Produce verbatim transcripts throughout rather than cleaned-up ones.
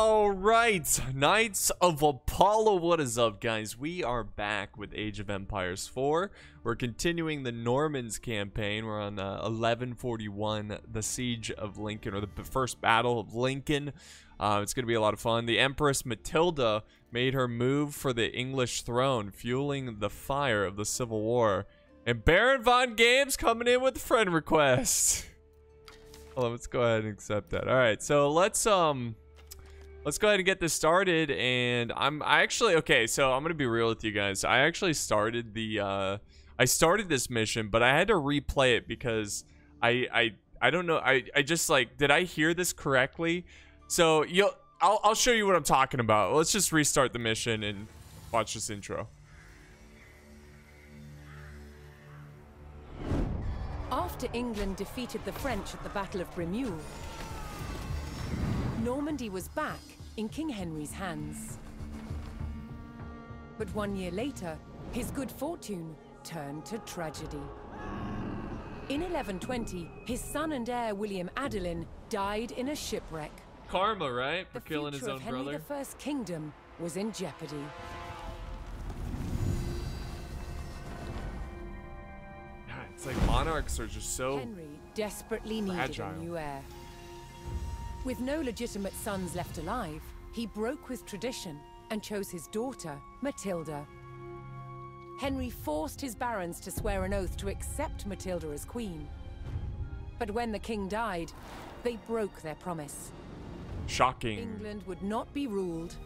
All right, Knights of Apollo, what is up, guys? We are back with Age of Empires four. We're continuing the Normans campaign. We're on uh, eleven forty-one, the Siege of Lincoln, or the first Battle of Lincoln. Uh, it's going to be a lot of fun. The Empress Matilda made her move for the English throne, fueling the fire of the Civil War. And Baron Von Games coming in with a friend request. Well, let's go ahead and accept that. All right, so let's... um. Let's go ahead and get this started, and I'm I actually, okay, so I'm going to be real with you guys. I actually started the, uh, I started this mission, but I had to replay it because I, I, I don't know, I, I just like, did I hear this correctly? So, you'll, I'll, I'll show you what I'm talking about. Let's just restart the mission and watch this intro. After England defeated the French at the Battle of Bremule, Normandy was back in King Henry's hands. But one year later, his good fortune turned to tragedy. In eleven twenty, his son and heir William Adelin died in a shipwreck. Karma, right? For killing his own brother. The future of Henry the First's kingdom was in jeopardy. God, it's like monarchs are just so Henry desperately needed a new heir. With no legitimate sons left alive, he broke with tradition and chose his daughter, Matilda. Henry forced his barons to swear an oath to accept Matilda as queen. But when the king died, they broke their promise. Shocking. England would not be ruled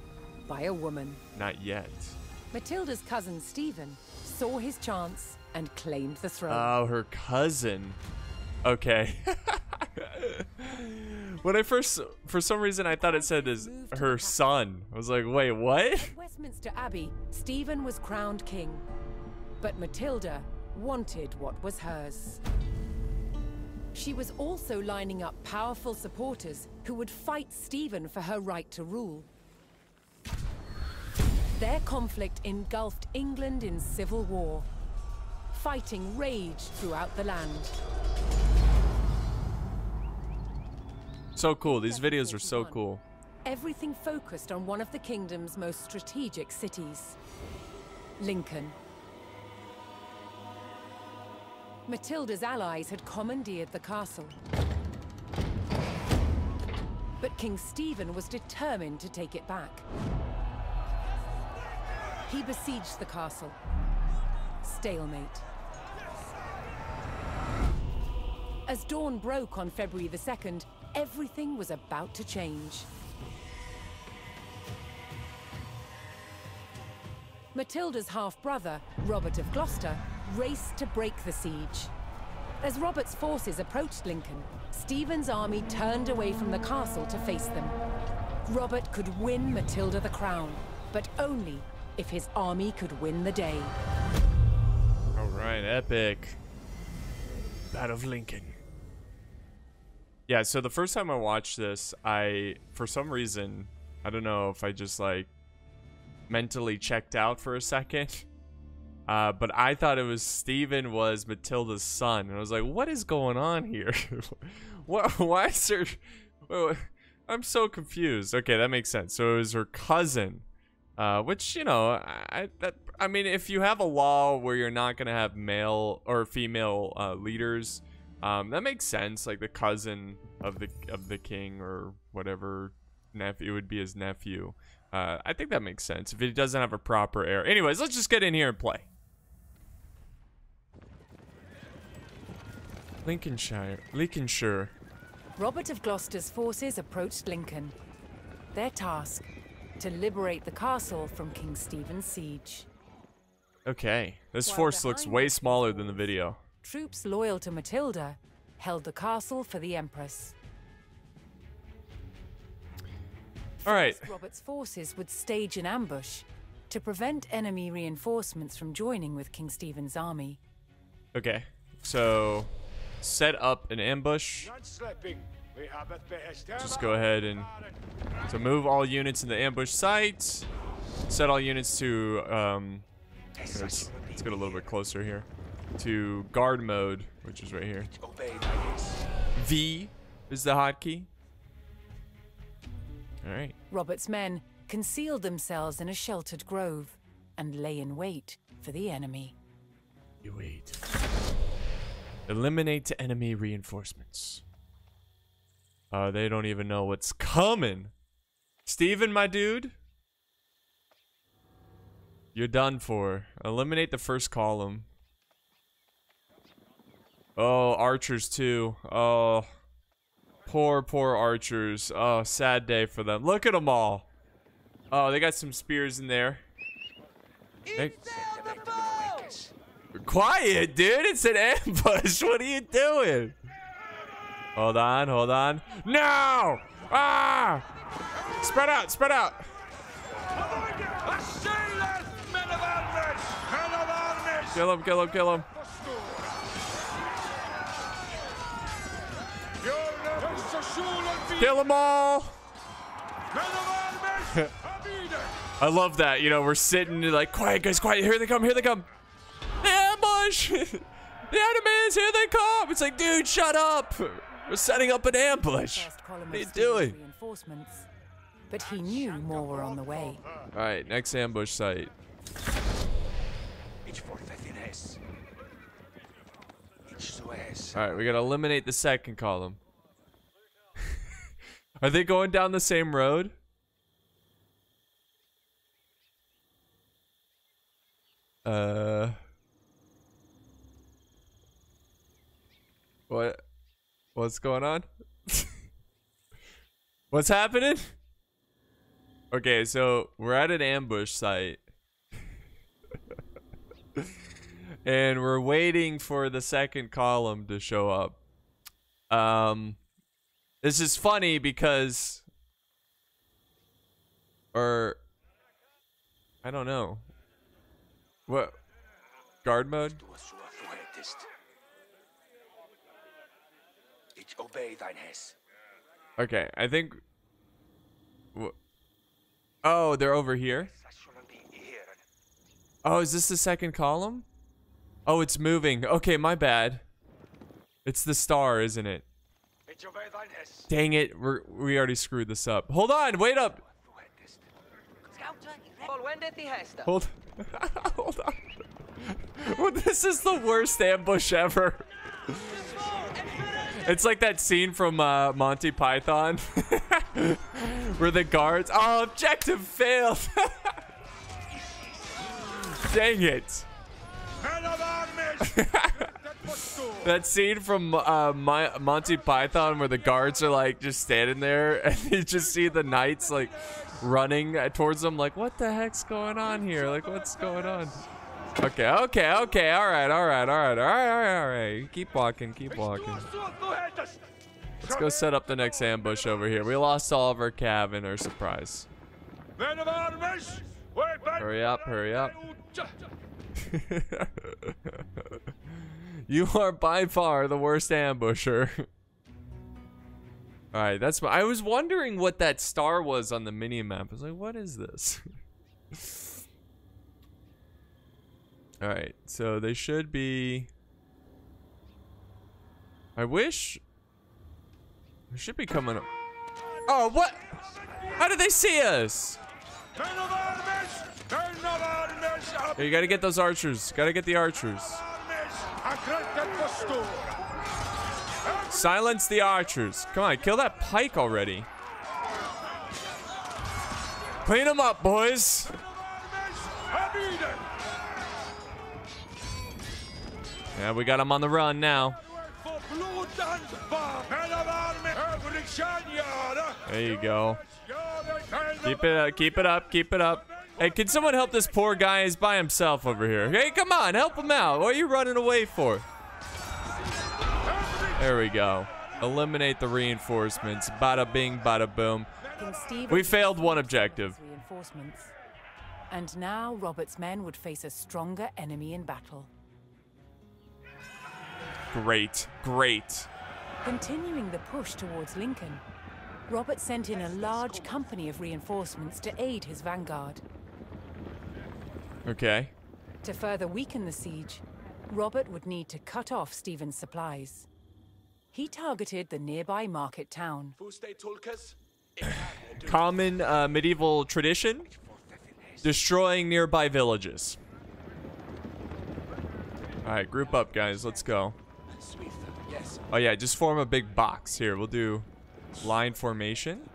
by a woman. Not yet. Matilda's cousin, Stephen, saw his chance and claimed the throne. Oh, her cousin. Okay. When I first, for some reason, I thought it said is her son. I was like, wait, what? At Westminster Abbey, Stephen was crowned king, but Matilda wanted what was hers. She was also lining up powerful supporters who would fight Stephen for her right to rule. Their conflict engulfed England in civil war. Fighting raged throughout the land. So cool. These videos are so cool. Everything focused on one of the kingdom's most strategic cities, Lincoln. Matilda's allies had commandeered the castle. But King Stephen was determined to take it back. He besieged the castle. Stalemate. As dawn broke on February the second, everything was about to change. Matilda's half-brother, Robert of Gloucester, raced to break the siege. As Robert's forces approached Lincoln, Stephen's army turned away from the castle to face them. Robert could win Matilda the crown, but only if his army could win the day. All right, epic. Battle of Lincoln. Yeah, so the first time I watched this, I, for some reason, I don't know if I just, like, mentally checked out for a second. Uh, but I thought it was Stephen was Matilda's son. And I was like, what is going on here? What, why is there... I'm so confused. Okay, that makes sense. So it was her cousin. Uh, which, you know, I, that, I mean, if you have a law where you're not going to have male or female uh, leaders... Um, that makes sense. Like the cousin of the of the king or whatever, nephew would be his nephew. Uh, I think that makes sense if he doesn't have a proper heir. Anyways, let's just get in here and play. Lincolnshire, Lincolnshire. Robert of Gloucester's forces approached Lincoln. Their task: to liberate the castle from King Stephen's siege. Okay, this force looks way smaller than the video. Troops loyal to Matilda held the castle for the Empress. All right. First, Robert's forces would stage an ambush to prevent enemy reinforcements from joining with King Stephen's army. Okay, so set up an ambush. Just go ahead and to move all units in the ambush site. Set all units to. Um, let's, let's get a little bit closer here. To guard mode, which is right here. V is the hotkey. All right. Robert's men concealed themselves in a sheltered grove and lay in wait for the enemy. You wait. Eliminate enemy reinforcements. Uh, they don't even know what's coming. Stephen, my dude. You're done for. Eliminate the first column. Oh, archers too. Oh, poor, poor archers. Oh, sad day for them. Look at them all. Oh, they got some spears in there. They... Quiet, dude. It's an ambush. What are you doing? Hold on, hold on. No! Ah! Spread out, spread out. Kill him, kill him, kill him. Kill them all. I love that. You know, we're sitting like, quiet, guys, quiet. Here they come, here they come. Ambush! The enemies, here they come. It's like, dude, shut up. We're setting up an ambush. What are you doing? But he knew more were on the way. All right, next ambush site. All right, we gotta eliminate the second column. Are they going down the same road? Uh. What? What's going on? What's happening? Okay, so we're at an ambush site. And we're waiting for the second column to show up. Um, this is funny because, or I don't know. What? Guard mode? Okay, I think. Oh, they're over here. Oh, is this the second column? Oh, it's moving. Okay, my bad. It's the star, isn't it? Dang it, we're, we already screwed this up. Hold on, wait up. Hold, hold on. Well, this is the worst ambush ever. It's like that scene from uh, Monty Python where the guards... Oh, objective failed. Dang it. That scene from uh, my, Monty Python where the guards are like just standing there and you just see the knights like running towards them like, what the heck's going on here? Like, what's going on? Okay, okay, okay. All right, all right, all right, all right, all right, all right. Keep walking, keep walking. Let's go set up the next ambush over here. We lost all of our cav in our surprise. Hurry up, hurry up. You are by far the worst ambusher. All right, that's my, I was wondering what that star was on the mini map. I was like, what is this? All right, so they should be, I wish they should be coming up. Oh, what? How did they see us? Hey, you gotta get those archers. Gotta get the archers. Silence the archers. Come on, kill that pike already. Clean them up, boys. Yeah, we got them on the run now. There you go. Keep it up, keep it up, keep it up. Hey, can someone help this poor guy? He's by himself over here. Hey, come on, help him out. What are you running away for? There we go. Eliminate the reinforcements. Bada bing, bada boom. We failed one objective. And now Robert's men would face a stronger enemy in battle. Great, great. Continuing the push towards Lincoln, Robert sent in a large company of reinforcements to aid his vanguard. Okay. To further weaken the siege, Robert would need to cut off Stephen's supplies. He targeted the nearby market town. Common uh, medieval tradition, destroying nearby villages. All right, group up, guys. Let's go. Oh, yeah, just form a big box here. We'll do line formation.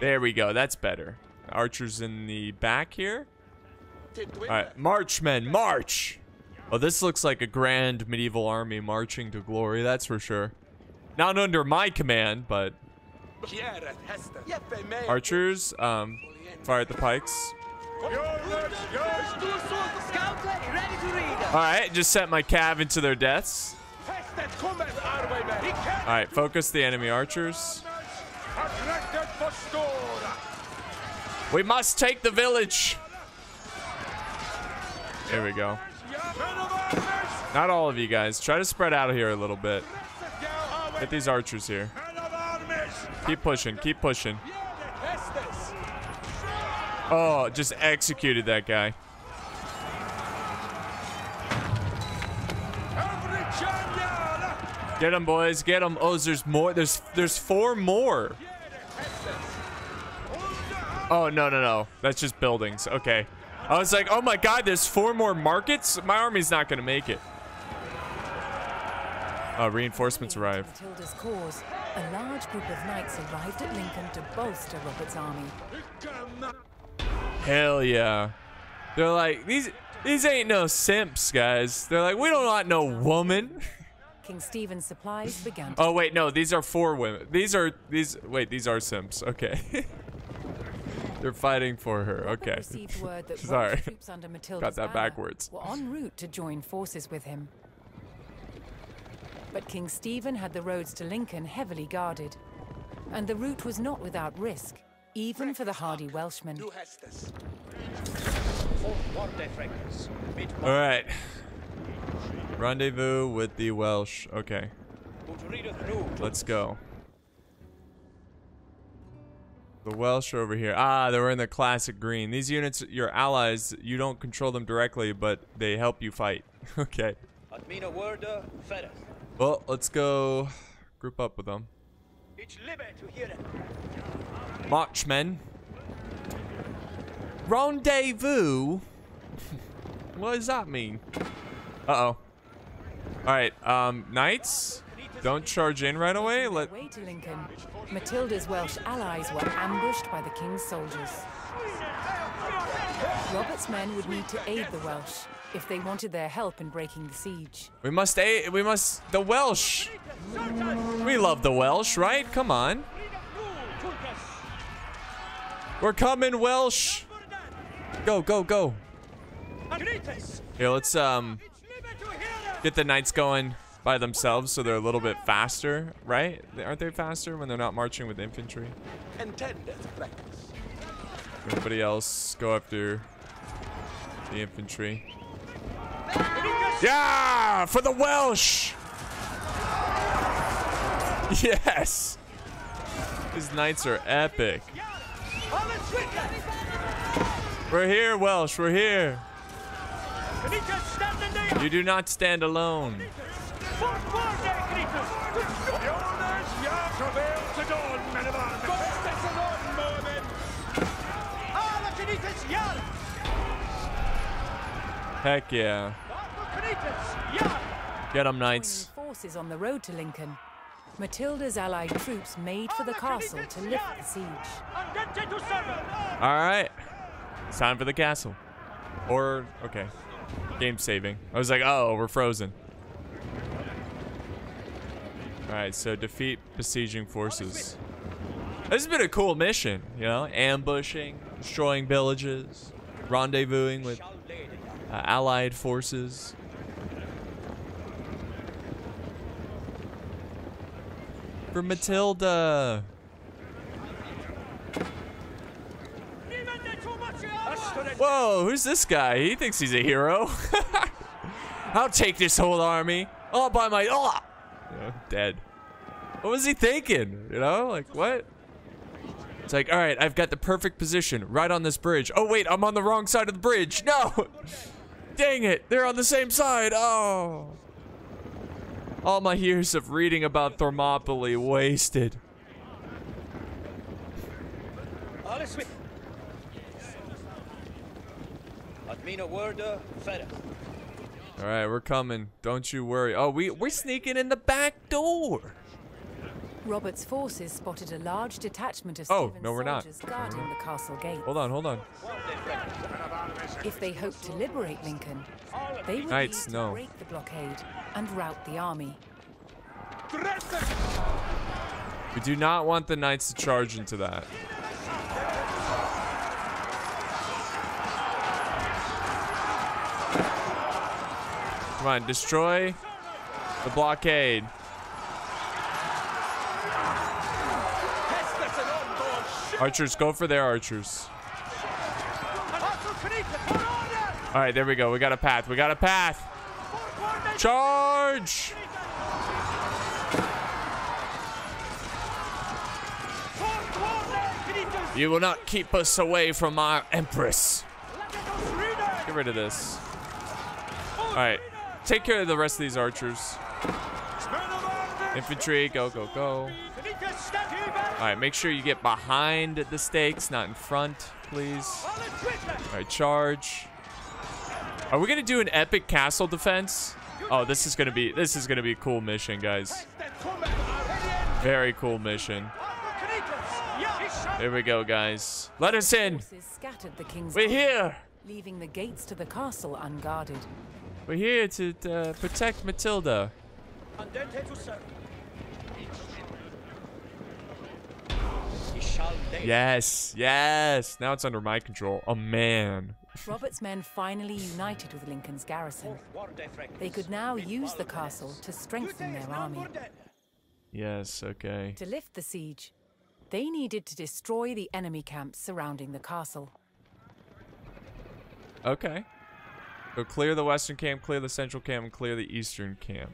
There we go. That's better. Archers in the back here. All right, march, men, march. Oh, this looks like a grand medieval army marching to glory, that's for sure. Not under my command, but... Archers, um, fire at the pikes. Alright, just sent my cav into their deaths. Alright, focus the enemy archers. We must take the village! There we go. Not all of you guys. Try to spread out of here a little bit. Get these archers here. Keep pushing, keep pushing. Oh, just executed that guy. Get him, boys, get him. Oh, there's more. There's there's four more. Oh, no, no, no. That's just buildings. Okay. I was like, oh my god, there's four more markets? My army's not gonna make it. Uh, reinforcements arrived. Matilda's cause, a large group of knights arrived at Lincoln to bolster Robert's army. Hell yeah. They're like, these these ain't no simps, guys. They're like, we don't want no woman. King Stephen's supplies began to oh wait, no, these are four women. These are these wait, these are simps. Okay. They're fighting for her. Okay. Word that sorry. Under got that backwards. Were en route to join forces with him. But King Stephen had the roads to Lincoln heavily guarded, and the route was not without risk, even for the hardy Welshmen. All right. Rendezvous with the Welsh. Okay. Let's go. The Welsh are over here. Ah, they were in the classic green. These units, your allies, you don't control them directly, but they help you fight. Okay. Well, let's go group up with them. March, men. Rendezvous? What does that mean? Uh-oh. Alright, um, knights? Don't charge in right away. Let way to Lincoln. Matilda's Welsh allies were ambushed by the king's soldiers. Robert's men would need to aid the Welsh if they wanted their help in breaking the siege. We must aid. We must. The Welsh. We love the Welsh, right? Come on. We're coming, Welsh. Go, go, go. Here, let's um get the knights going by themselves, so they're a little bit faster, right? Aren't they faster when they're not marching with infantry? Everybody else go after the infantry. Yeah! For the Welsh! Yes! These knights are epic. We're here, Welsh, we're here. You do not stand alone. Heck yeah. Get them, knights. Forces on the road to Lincoln. Matilda's allied troops made for the castle to lift the siege. Alright. It's time for the castle. Or, okay. Game saving. I was like, oh, we're frozen. Alright, so defeat besieging forces. This has been a cool mission, you know? Ambushing, destroying villages, rendezvousing with uh, allied forces. For Matilda! Whoa, who's this guy? He thinks he's a hero. I'll take this whole army all by my... Oh! Dead. What was he thinking? You know, like what? It's like, all right, I've got the perfect position right on this bridge. Oh wait, I'm on the wrong side of the bridge. No, dang it, they're on the same side. Oh, all my years of reading about Thermopylae wasted. alles weg. All right, we're coming. Don't you worry. Oh, we we're sneaking in the back door. Robert's forces spotted a large detachment of oh, Stephen's no, we're soldiers not. guarding the castle gate. Hold on, hold on. If they hoped to liberate Lincoln, they would Knights, need to no. break the blockade and rout the army. We do not want the knights to charge into that. Come on, destroy the blockade. Archers, go for their archers. All right, there we go. We got a path. We got a path. Charge! You will not keep us away from our Empress. Get rid of this. All right, take care of the rest of these archers. Infantry, go, go, go. All right, make sure you get behind the stakes, not in front, please. All right, charge. Are we gonna do an epic castle defense? Oh, this is gonna be this is gonna be a cool mission, guys. Very cool mission. There we go, guys. Let us in. We're here. Leaving the gates to the castle unguarded. We're here to uh, protect Matilda. Yes, yes. Now it's under my control. Oh, man. Robert's men finally united with Lincoln's garrison. They could now use the castle to strengthen their army. Yes, okay. To lift the siege, they needed to destroy the enemy camps surrounding the castle. Okay. So clear the western camp, clear the central camp, and clear the eastern camp.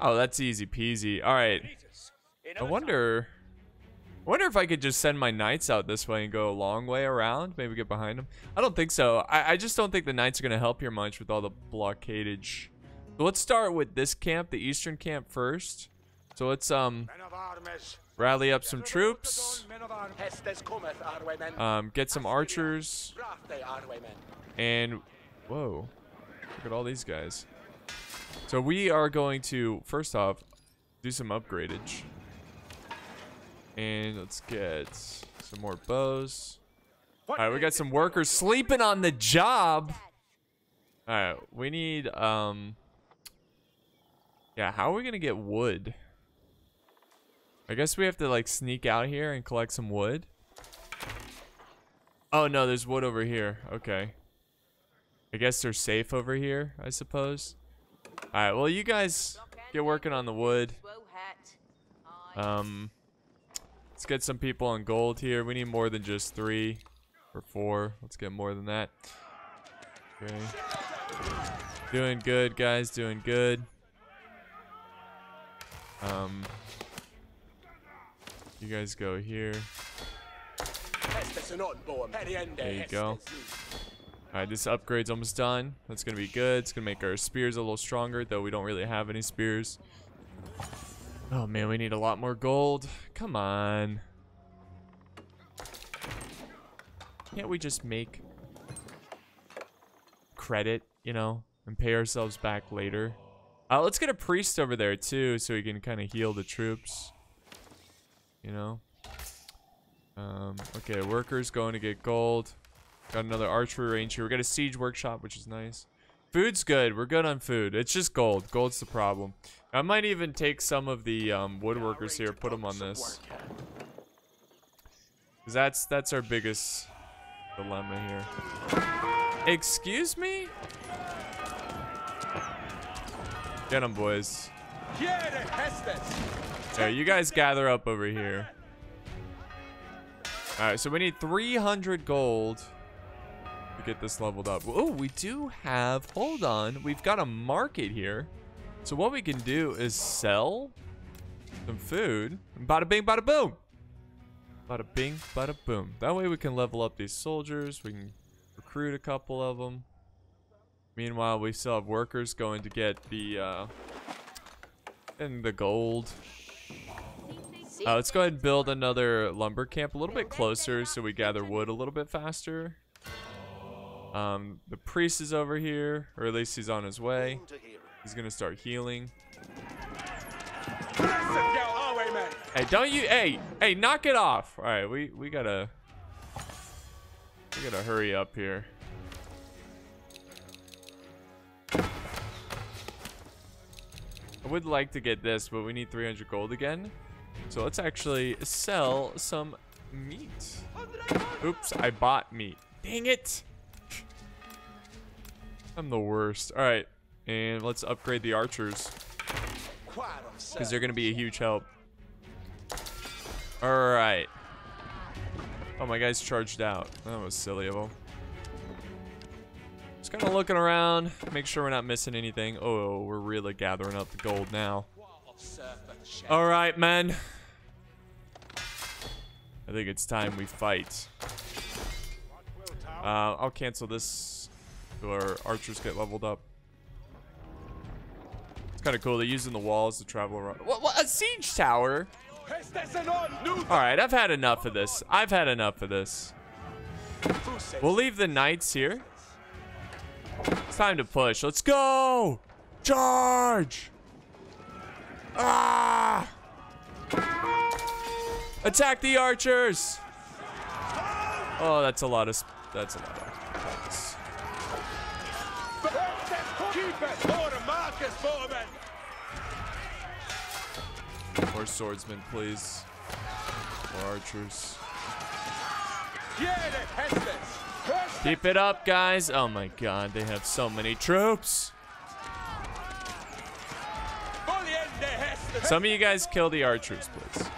Oh, that's easy peasy. All right. I wonder... I wonder if I could just send my knights out this way and go a long way around. Maybe get behind them. I don't think so. I, I just don't think the knights are going to help here much with all the blockadage. So let's start with this camp, the eastern camp first. So let's um rally up some troops. Um, get some archers. And whoa, look at all these guys. So we are going to, first off, do some upgradage. And let's get some more bows. All right, we got some workers sleeping on the job. All right, we need, um, yeah, how are we gonna get wood? I guess we have to like sneak out here and collect some wood. Oh no, there's wood over here, okay. I guess they're safe over here, I suppose. All right, well, you guys get working on the wood. Um. Let's get some people on gold here. We need more than just three or four. Let's get more than that. Okay. Doing good, guys. Doing good. Um, you guys go here. There you go. All right, this upgrade's almost done. That's going to be good. It's going to make our spears a little stronger, though we don't really have any spears. Oh man, we need a lot more gold. Come on. Can't we just make credit, you know, and pay ourselves back later? Uh, let's get a priest over there too, so we can kind of heal the troops. You know? Um, okay, workers going to get gold. Got another archery range here. We got a siege workshop, which is nice. Food's good. We're good on food. It's just gold. Gold's the problem. I might even take some of the um, woodworkers here, put them on this. Cause that's that's our biggest dilemma here. Excuse me? Get them, boys. Yeah, you guys gather up over here. All right, so we need three hundred gold. Get this leveled up. Oh, we do have, hold on, we've got a market here. So what we can do is sell some food. Bada bing, bada boom. Bada bing, bada boom. That way we can level up these soldiers. We can recruit a couple of them. Meanwhile, we still have workers going to get the uh, and the gold. Uh, let's go ahead and build another lumber camp a little bit closer so we gather wood a little bit faster. Um, the priest is over here, or at least he's on his way. He's gonna start healing. Hey, don't you, hey, hey, knock it off. All right, we, we gotta, we gotta hurry up here. I would like to get this, but we need three hundred gold again. So let's actually sell some meat. Oops, I bought meat. Dang it. I'm the worst. All right, and let's upgrade the archers, because they're going to be a huge help. All right. Oh, my guy's charged out. That was silly of him. Just kind of looking around, make sure we're not missing anything. Oh, we're really gathering up the gold now. All right, man. I think it's time we fight. Uh, I'll cancel this so our archers get leveled up. It's kind of cool. They're using the walls to travel around. What, what, a siege tower? All right, I've had enough of this. I've had enough of this. We'll leave the knights here. It's time to push. Let's go! Charge! Ah! Attack the archers! Oh, that's a lot of. That's a lot of. More swordsmen, please. More archers. Keep it up, guys. Oh my god, they have so many troops. Some of you guys kill the archers, please.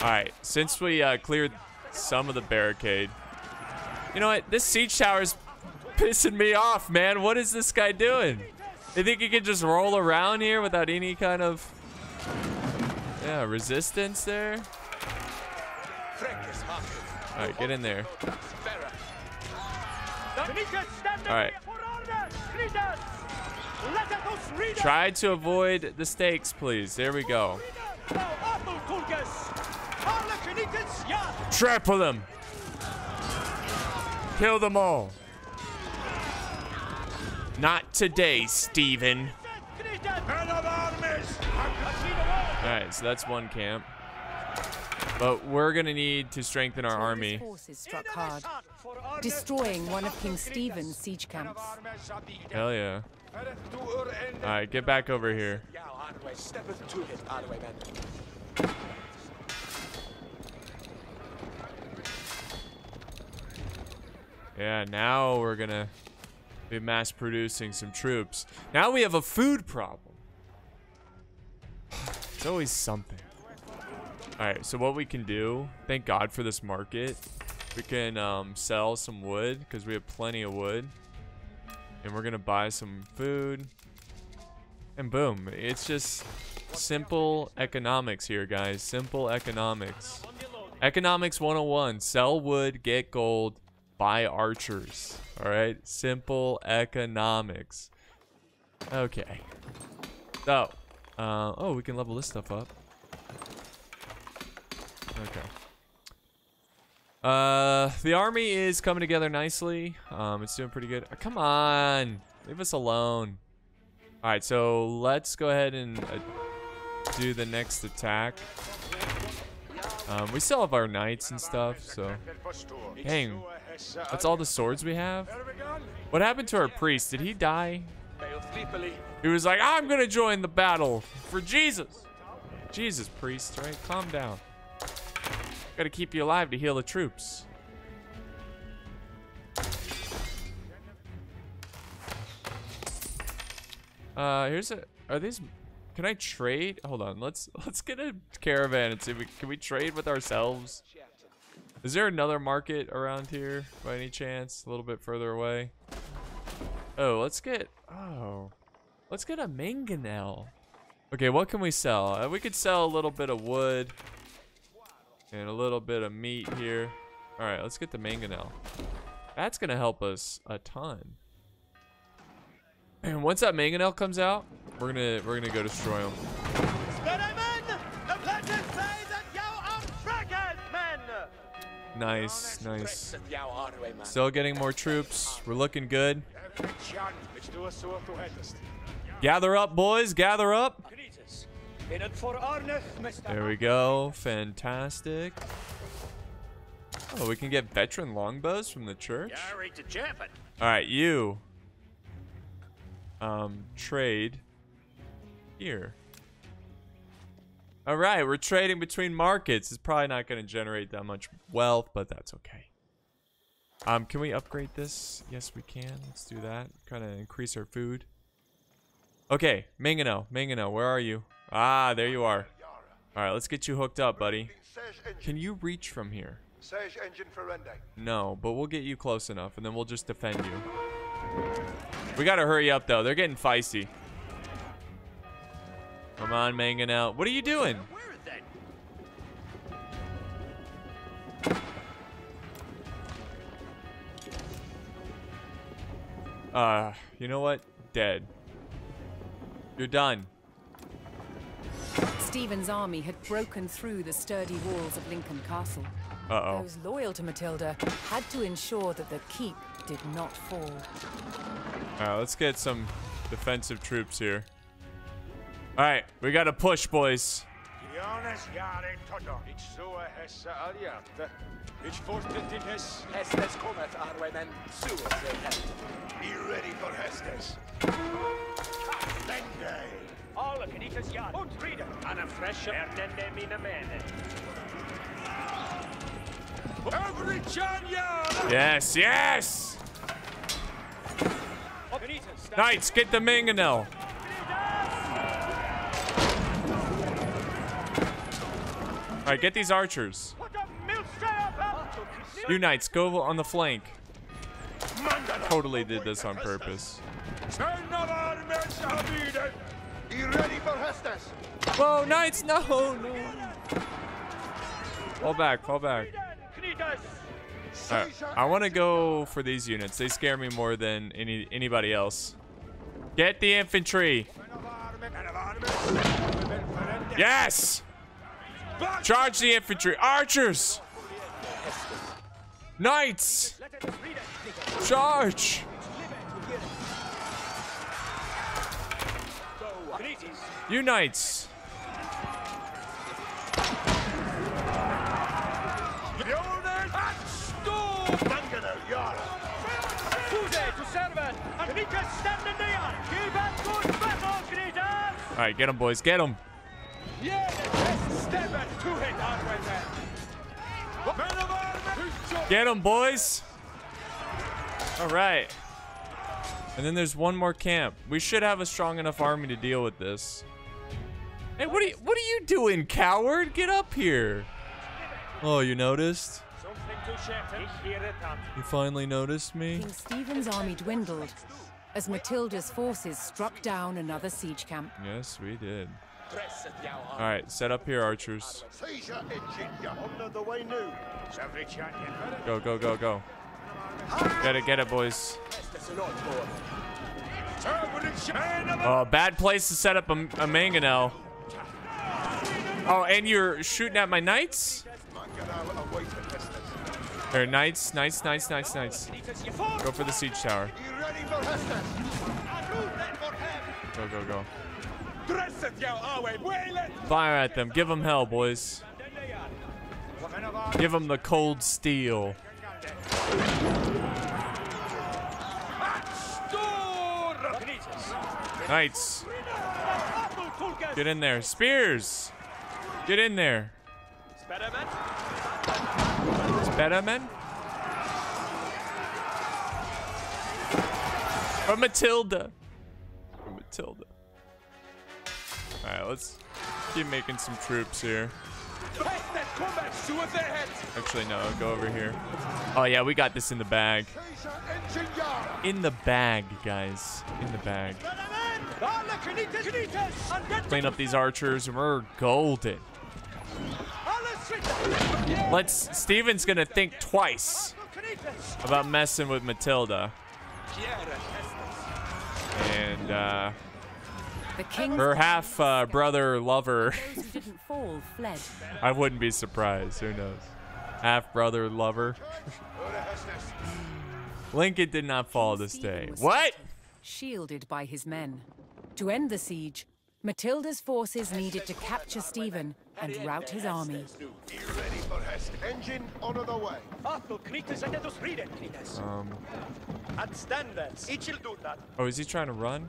Alright, since we uh, cleared some of the barricade. You know what? This siege tower is pissing me off, man. What is this guy doing? You think he can just roll around here without any kind of... Yeah, resistance there. Alright, get in there. Alright. Try to avoid the stakes, please. There we go. Trample them. Kill them all. Not today, Stephen. Alright, so that's one camp. But we're gonna need to strengthen our army. Forces struck hard, destroying one of King Stephen's siege camps. Hell yeah. Alright, get back over here. Yeah, now we're gonna be mass producing some troops. Now we have a food problem. It's always something. Alright, so what we can do, thank God for this market, we can um, sell some wood, because we have plenty of wood. And we're going to buy some food. And boom, it's just simple economics here, guys. Simple economics. Economics one oh one, sell wood, get gold, buy archers. Alright, simple economics. Okay. So, uh, oh, we can level this stuff up. Okay. Uh, the army is coming together nicely. Um, it's doing pretty good. Oh, come on, leave us alone. All right, so let's go ahead and uh, do the next attack. Um, we still have our knights and stuff, so. Dang, that's all the swords we have. What happened to our priest? Did he die? He was like, I'm gonna join the battle for Jesus. Jesus, priest, right? Calm down. Gotta keep you alive to heal the troops. Uh, here's a. Are these? Can I trade? Hold on. Let's let's get a caravan and see if we can we trade with ourselves. Is there another market around here by any chance? A little bit further away. Oh, let's get. Oh, let's get a mangonel. Okay, what can we sell? Uh, we could sell a little bit of wood. And a little bit of meat here. All right, let's get the mangonel. That's gonna help us a ton. And once that mangonel comes out, we're gonna we're gonna go destroy them. Nice, nice. Still getting more troops. We're looking good. Gather up, boys. Gather up. There we go. Fantastic. Oh, we can get veteran longbows from the church. All right, you. Um, trade here. All right, we're trading between markets. It's probably not going to generate that much wealth, but that's okay. Um, can we upgrade this? Yes, we can. Let's do that. Kind of increase our food. Okay, Mangano, Mangano, where are you? Ah, there you are. All right, let's get you hooked up, buddy. Can you reach from here? No, but we'll get you close enough, and then we'll just defend you. We got to hurry up, though. They're getting feisty. Come on, Mangano. What are you doing? Uh, you know what? Dead. You're done. Stephen's army had broken through the sturdy walls of Lincoln Castle. Uh-oh. Those loyal to Matilda had to ensure that the keep did not fall. Alright, let's get some defensive troops here. Alright, we gotta push, boys. Yes, yes! Knights, get the Mangano. All right, get these archers. You knights, go on the flank. Totally did this on purpose. Whoa, knights, no, no. Fall back, fall back. All right, I want to go for these units. They scare me more than any anybody else. Get the infantry. Yes! Charge the infantry. Archers! Knights! Charge! You knights! Alright, get them, boys. Get them. Get them, boys. All right. And then there's one more camp. We should have a strong enough army to deal with this. Hey, what are you, what are you doing, coward? Get up here. Oh, you noticed? You finally noticed me? King Stephen's army dwindled as Matilda's forces struck down another siege camp. Yes, we did. All right, set up here, archers. Go, go, go, go. Get it, get it, boys. Oh, bad place to set up a, a Mangano. Oh, and you're shooting at my knights? There, knights, knights, knights, knights, knights. Go for the siege tower. Go, go, go. Fire at them. Give them hell, boys. Give them the cold steel. Knights. Get in there. Spears. Get in there. Spearmen. From Matilda. From Matilda. All right, let's keep making some troops here. Actually, no, go over here. Oh, yeah, we got this in the bag. In the bag, guys. In the bag. Clean up these archers. We're golden. Let's. Stephen's going to think twice about messing with Matilda. And, uh... her half uh, brother lover. I wouldn't be surprised. Who knows? half-brother lover. Lincoln did not fall this day. What? Shielded by his men. To end the siege, Matilda's forces needed to capture Stephen and rout his army. Um. Oh, is he trying to run?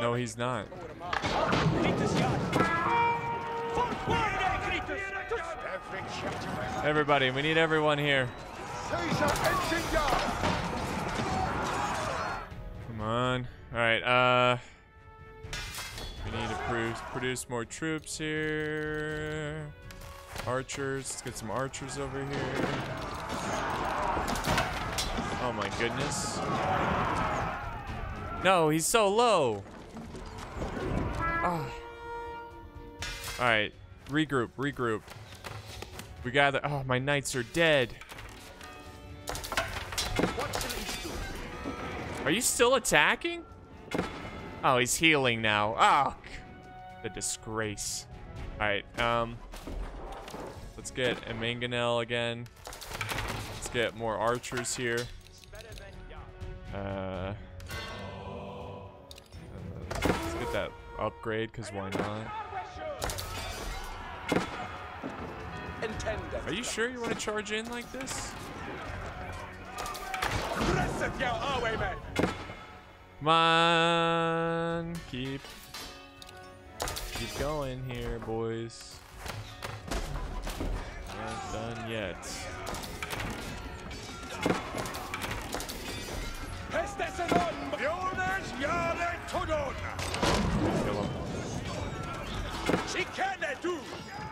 No, he's not. Everybody, we need everyone here. Come on. All right. Uh, we need to produce, produce more troops here. Archers. Let's get some archers over here. Oh my goodness. No, he's so low. Oh. All right. Regroup. Regroup. We gather. Oh, my knights are dead. Are you still attacking? Oh, he's healing now. Oh, the disgrace. All right, um, let's get a mangonel again. Let's get more archers here. Uh, uh let's get that upgrade, because why not? Are you sure you want to charge in like this? Come on, keep keep going here, boys. Not done yet.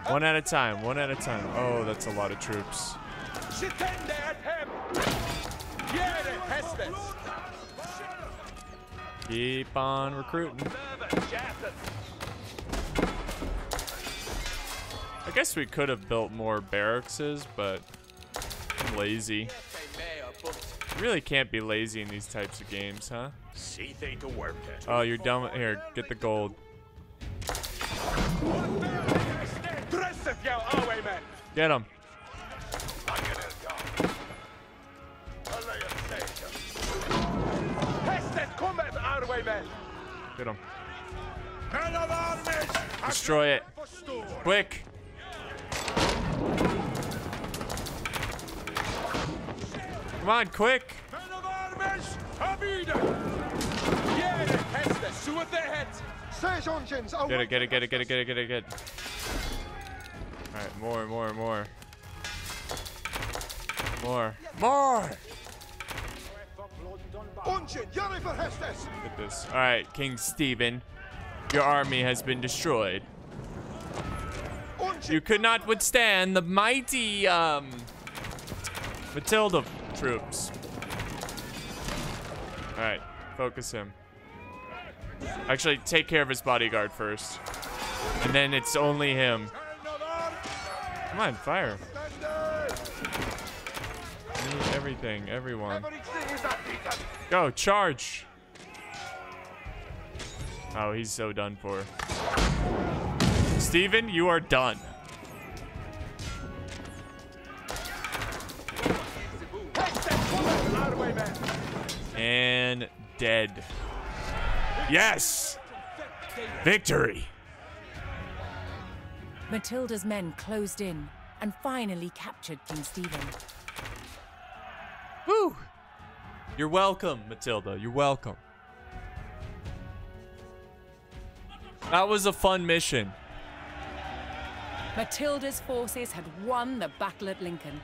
One at a time, one at a time. Oh, that's a lot of troops. Keep on recruiting. I guess we could have built more barracks, but I'm lazy. You really can't be lazy in these types of games, huh? Oh, you're done. Here, get the gold. Get him. Get him. Destroy it. Quick. Come on, quick. Get it, get it, get it, get it, get it, get it, get it. Alright, more, more, more. More. More! Get this. All right, King Stephen, your army has been destroyed. You could not withstand the mighty um, Matilda troops. All right, focus him. Actually, take care of his bodyguard first, and then it's only him. Come on, fire. Everything, everyone. Go, charge. Oh, he's so done for. Stephen, you are done. And dead. Yes! Victory! Matilda's men closed in and finally captured King Stephen. Woo! You're welcome, Matilda. You're welcome. That was a fun mission. Matilda's forces had won the battle at Lincoln.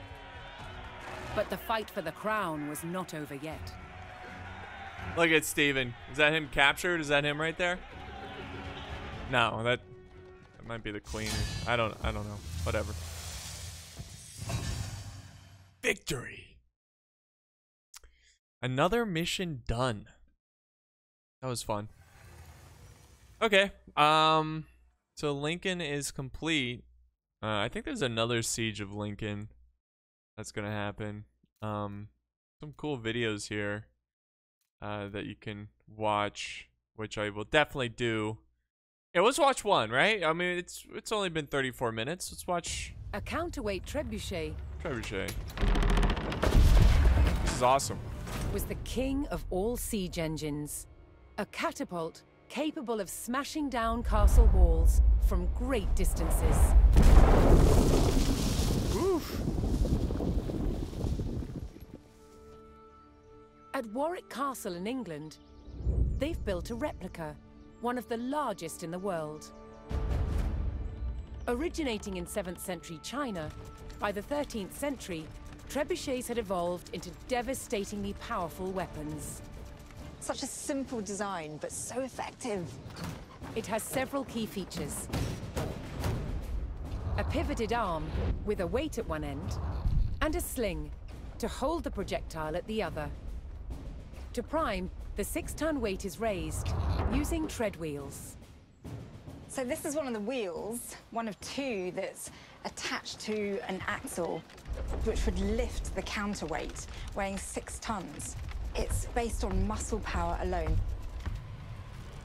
But the fight for the crown was not over yet. Look at Stephen. Is that him captured? Is that him right there? No, that, that might be the queen. I don't I don't know. Whatever. Victory. Another mission done. That was fun. Okay. Um. So Lincoln is complete. Uh, I think there's another siege of Lincoln that's gonna happen. Um. Some cool videos here. Uh, that you can watch, which I will definitely do. Yeah, let's watch one, right? I mean, it's it's only been thirty-four minutes. Let's watch. A counterweight trebuchet. Trebuchet. This is awesome. Was the king of all siege engines. A catapult capable of smashing down castle walls from great distances. Oof. At Warwick Castle in England, they've built a replica, one of the largest in the world. Originating in seventh century China, by the thirteenth century, trebuchets had evolved into devastatingly powerful weapons. Such a simple design, but so effective. It has several key features. A pivoted arm with a weight at one end, and a sling to hold the projectile at the other. To prime, the six-ton weight is raised using tread wheels. So this is one of the wheels, one of two that's attached to an axle, which would lift the counterweight, weighing six tons. It's based on muscle power alone.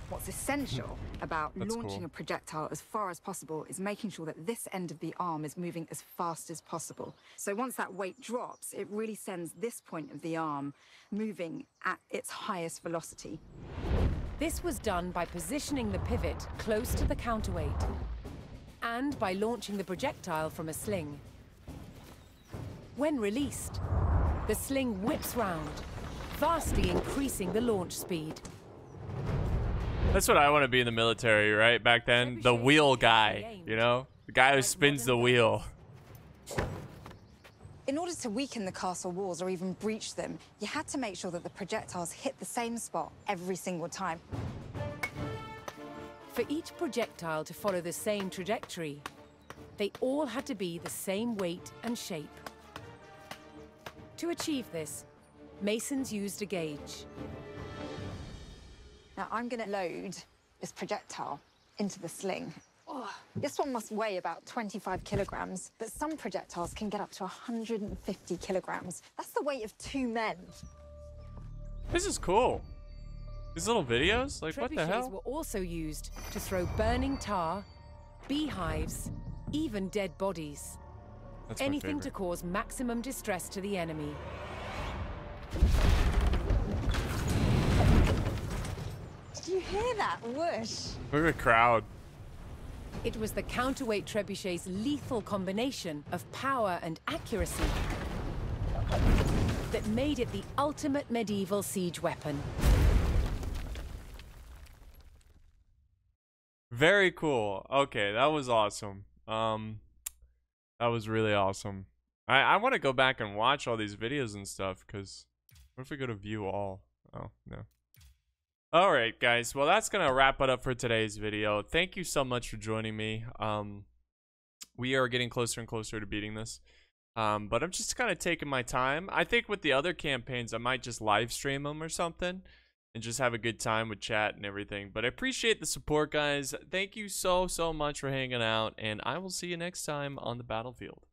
What's essential about that's launching cool. a projectile as far as possible is making sure that this end of the arm is moving as fast as possible. So once that weight drops, it really sends this point of the arm moving at its highest velocity. This was done by positioning the pivot close to the counterweight and by launching the projectile from a sling. When released, the sling whips round, vastly increasing the launch speed. That's what I want to be in the military, right? Back then, the wheel guy, you know? The guy who spins the wheel. In order to weaken the castle walls or even breach them, you had to make sure that the projectiles hit the same spot every single time. For each projectile to follow the same trajectory, they all had to be the same weight and shape. To achieve this, masons used a gauge. Now, I'm going to load this projectile into the sling. Oh, this one must weigh about twenty-five kilograms, but some projectiles can get up to one hundred fifty kilograms. That's the weight of two men. This is cool. These little videos, like trebuchets what the hell? Trebuchets were also used to throw burning tar, beehives, even dead bodies. That's anything to cause maximum distress to the enemy. Did you hear that whoosh? Look at the crowd. It was the counterweight trebuchet's lethal combination of power and accuracy that made it the ultimate medieval siege weapon. Very cool. Okay, that was awesome. Um, that was really awesome. I, I want to go back and watch all these videos and stuff, because what if we go to view all? Oh, no. Alright guys, well that's gonna wrap it up for today's video. Thank you so much for joining me. Um, we are getting closer and closer to beating this. Um, but I'm just kind of taking my time. I think with the other campaigns, I might just live stream them or something and just have a good time with chat and everything. But I appreciate the support, guys. Thank you so, so much for hanging out, and I will see you next time on the battlefield.